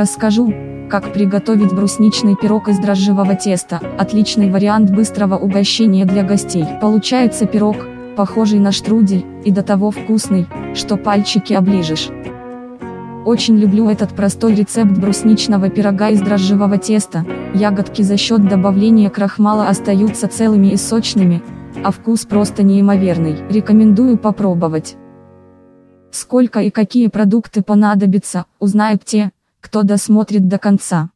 Расскажу, как приготовить брусничный пирог из дрожжевого теста. Отличный вариант быстрого угощения для гостей. Получается пирог, похожий на штрудель, и до того вкусный, что пальчики оближешь. Очень люблю этот простой рецепт брусничного пирога из дрожжевого теста. Ягодки за счет добавления крахмала остаются целыми и сочными, а вкус просто неимоверный. Рекомендую попробовать. Сколько и какие продукты понадобятся, узнают те, кто досмотрит до конца.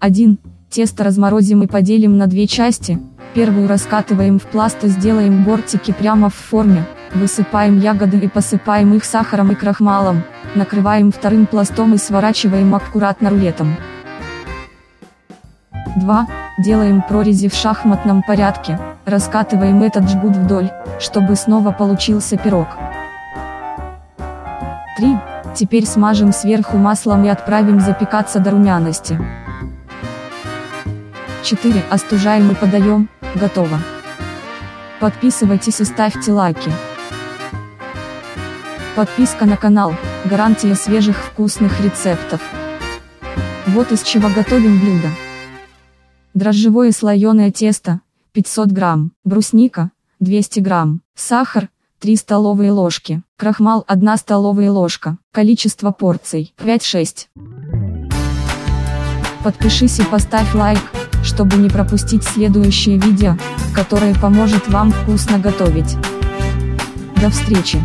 1. Тесто разморозим и поделим на две части. Первую раскатываем в пласт и сделаем бортики прямо в форме. Высыпаем ягоды и посыпаем их сахаром и крахмалом. Накрываем вторым пластом и сворачиваем аккуратно рулетом. 2. Делаем прорези в шахматном порядке. Раскатываем этот жгут вдоль, чтобы снова получился пирог. 3. Теперь смажем сверху маслом и отправим запекаться до румяности. 4. Остужаем и подаем. Готово. Подписывайтесь и ставьте лайки. Подписка на канал – гарантия свежих вкусных рецептов. Вот из чего готовим блюдо. Дрожжевое слоеное тесто – 500 грамм, брусника – 200 грамм, сахар – 3 столовые ложки, крахмал – 1 столовая ложка, количество порций – 5-6. Подпишись и поставь лайк, чтобы не пропустить следующее видео, которое поможет вам вкусно готовить. До встречи!